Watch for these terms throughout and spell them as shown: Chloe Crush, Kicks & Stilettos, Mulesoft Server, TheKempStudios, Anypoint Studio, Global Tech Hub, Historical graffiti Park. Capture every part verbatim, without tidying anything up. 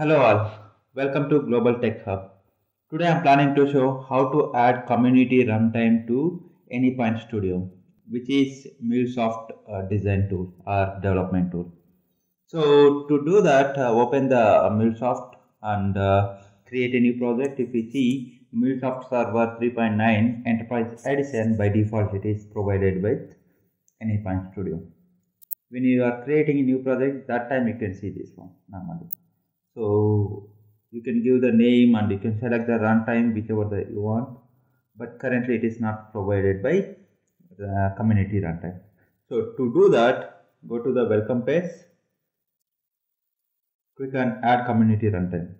Hello all, welcome to Global Tech Hub. Today I'm planning to show how to add community runtime to Anypoint Studio, which is Mulesoft uh, design tool or development tool. So to do that, uh, open the uh, Mulesoft and uh, create a new project. If we see Mulesoft Server three point nine Enterprise Edition, by default it is provided with Anypoint Studio. When you are creating a new project, that time you can see this one normally. So you can give the name and you can select the runtime whichever that you want, but currently it is not provided by the community runtime. So to do that, go to the welcome page, click on add community runtime.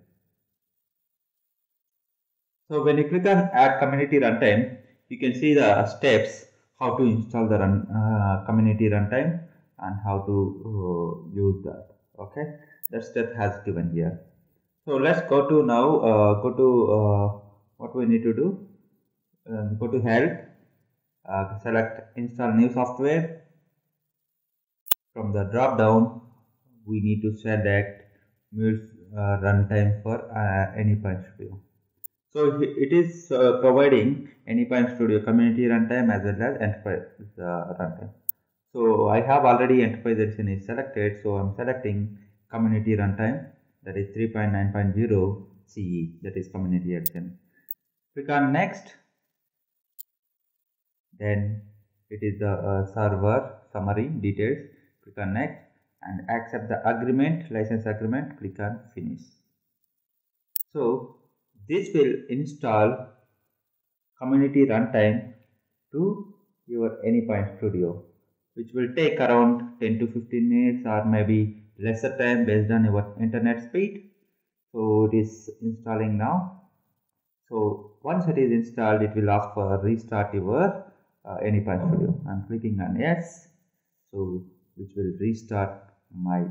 So when you click on add community runtime, you can see the steps how to install the run, uh, community runtime and how to uh, use that. Okay, that step has given here. So let's go to now, uh, go to uh, what we need to do, uh, go to help, uh, select install new software. From the drop down we need to select Mulesoft uh, runtime for uh, Anypoint Studio. So it is uh, providing Anypoint Studio community runtime as well as enterprise uh, runtime. So I have already enterprise edition is selected, so I'm selecting community runtime, that is three point nine point zero C E, that is community edition. Click on next. Then it is the uh, server summary details. Click on next and accept the agreement, license agreement. Click on finish. So this will install community runtime to your Anypoint Studio, which will take around ten to fifteen minutes or maybe lesser time based on your internet speed. So it is installing now. So once it is installed, it will ask for restart your uh, Anypoint Studio. I'm clicking on yes, so which will restart my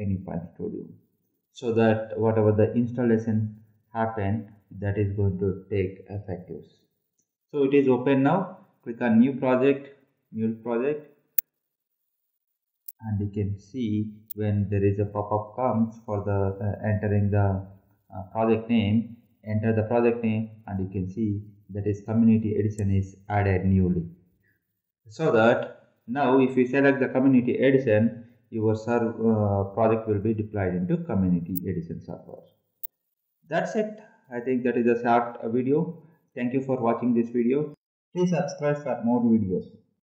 Anypoint Studio, so that whatever the installation happened, that is going to take effective. So it is open now. Click on new project, new project. And you can see when there is a pop-up comes for the uh, entering the uh, project name, enter the project name, and you can see that is community edition is added newly. So that now if you select the community edition, your serve, uh, project will be deployed into community edition server. That's it. I think that is a short video. Thank you for watching this video. Please subscribe for more videos.